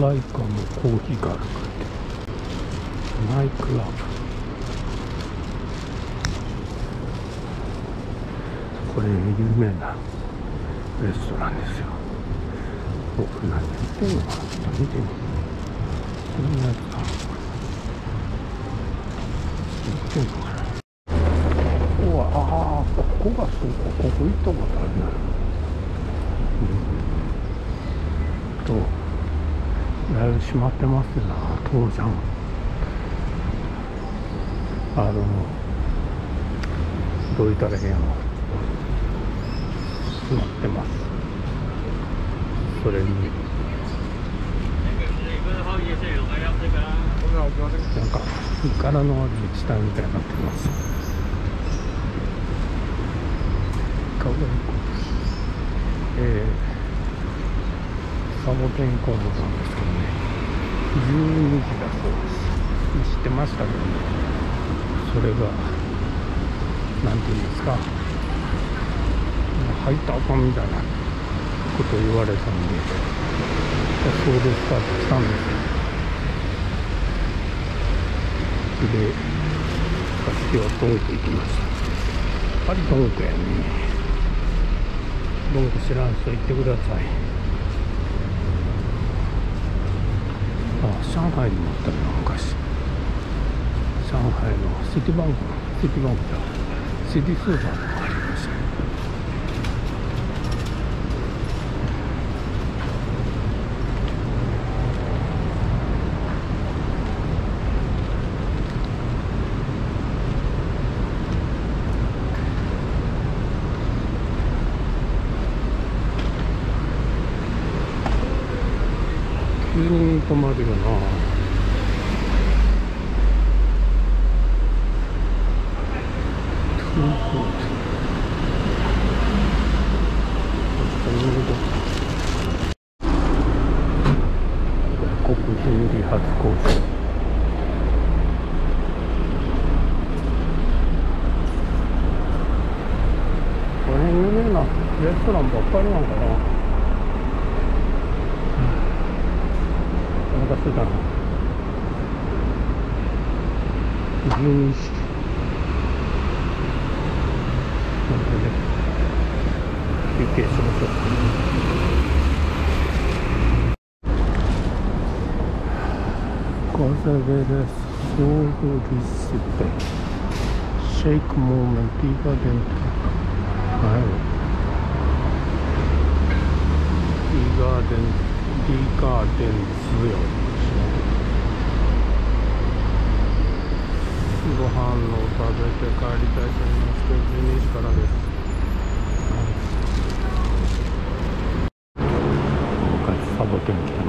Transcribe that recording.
ライカもコーヒーがあるからナイクラブ、これ有名なレストランですよ。僕何やってんのかな、ちょっと見てみる。こんなやつかな、やってんのかな。ここは、ああ、ここがそうか、ここ行ったことあるな、とだいぶ閉まってますよな、当時は。どういったらいいの、閉まってます。それになんか柄のある自治体みたいになってます。サボテン工房なんですけどね、12時だそうです。知ってましたけどね、それがなんていうんですか、入ったあかんみたいなことを言われたんで、それでスタートしたんですよ。で、私はドンク行きました。やっぱりドンクやね。ドンク知らん人行ってください。上海にもあったよ、昔。上海のシティバンクだ、シティスーパーもありました。急に止まるよな。外国人理髪工場。これ有名なレストランばっかりなんかな。12時休憩しましょう。Gonzales Soho Recipe Shake Moment Diva Garden Tea Garden 強い。ご飯を食べて帰りたいと思いますけど、12時からです。おかずサボテン来た。